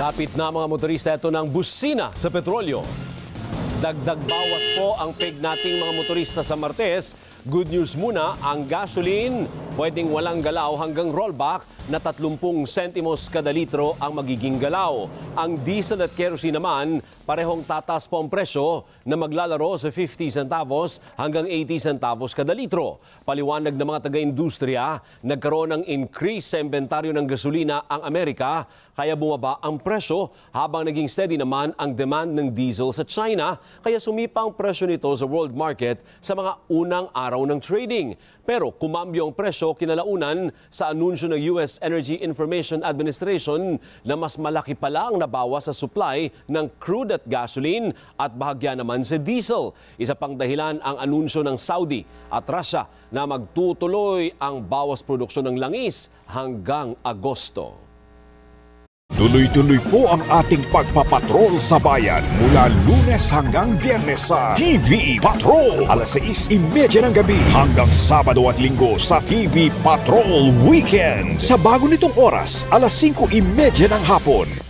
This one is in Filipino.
Kapit na mga motorista, ito ng busina sa petrolyo. Dagdag bawas po ang peg nating mga motorista sa Martes. Good news muna, ang gasoline pwedeng walang galaw hanggang rollback na 30 sentimos kada litro ang magiging galaw. Ang diesel at kerosene naman, parehong tatas po ang presyo na maglalaro sa 50 centavos hanggang 80 centavos kada litro. Paliwanag ng mga taga-industriya, nagkaroon ng increase sa inventaryo ng gasolina ang Amerika, kaya bumaba ang presyo habang naging steady naman ang demand ng diesel sa China, kaya sumipa ang presyo nito sa world market sa mga unang araw ng trading. Pero kumambyo ang presyo kinalaunan sa anunsyo ng US Energy Information Administration na mas malaki pala ang nabawas sa supply ng crude at gasoline at bahagya naman sa diesel. Isa pang dahilan ang anunsyo ng Saudi at Russia na magtutuloy ang bawas produksyon ng langis hanggang Agosto. Tuloy-tuloy po ang ating pagpapatrol sa bayan mula Lunes hanggang Biyernes sa TV Patrol alas 6:30 ng gabi hanggang Sabado at Linggo sa TV Patrol Weekend. Sa bago nitong oras, alas 5:30 ng hapon.